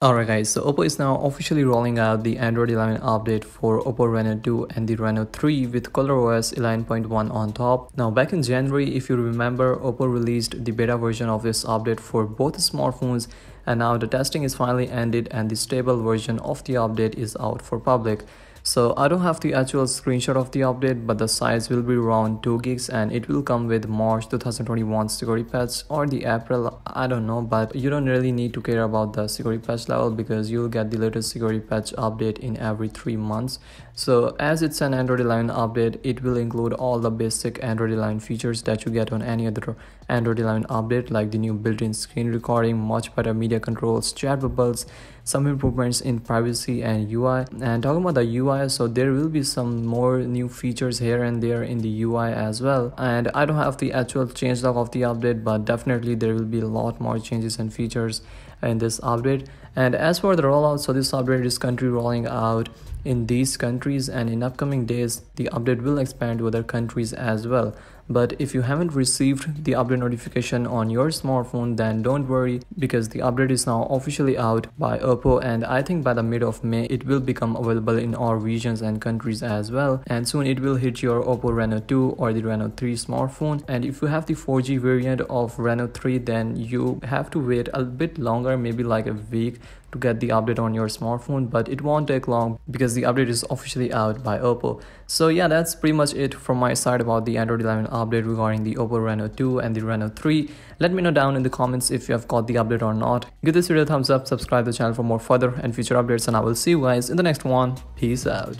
Alright guys, so Oppo is now officially rolling out the Android 11 update for Oppo Reno 2 and the Reno 3 with ColorOS 11.1 on top. Now back in January, if you remember, Oppo released the beta version of this update for both smartphones, and now the testing is finally ended and the stable version of the update is out for public. So I don't have the actual screenshot of the update, but the size will be around 2 gigs, and it will come with March 2021 security patch or the April, I don't know, but you don't really need to care about the security patch level because you'll get the latest security patch update in every 3 months. So as it's an Android 11 update, it will include all the basic Android 11 features that you get on any other Android 11 update, like the new built-in screen recording, much better media controls, chat bubbles, some improvements in privacy and UI. And talking about the UI, so there will be some more new features here and there in the UI as well, and I don't have the actual changelog of the update, but definitely there will be a lot more changes and features in this update. And as for the rollout, so this update is currently rolling out in these countries, and in upcoming days the update will expand to other countries as well. But if you haven't received the update notification on your smartphone, then don't worry, because the update is now officially out by Oppo, and I think by the mid of May it will become available in all regions and countries as well, and soon it will hit your Oppo Reno 2 or the Reno 3 smartphone. And if you have the 4G variant of Reno 3, then you have to wait a bit longer, maybe like a week, to get the update on your smartphone, but it won't take long because the update is officially out by Oppo. So yeah, that's pretty much it from my side about the Android 11 update regarding the Oppo Reno 2 and the Reno 3. Let me know down in the comments if you have got the update or not. Give this video a thumbs up, subscribe to the channel for more further and future updates, and I will see you guys in the next one. Peace out.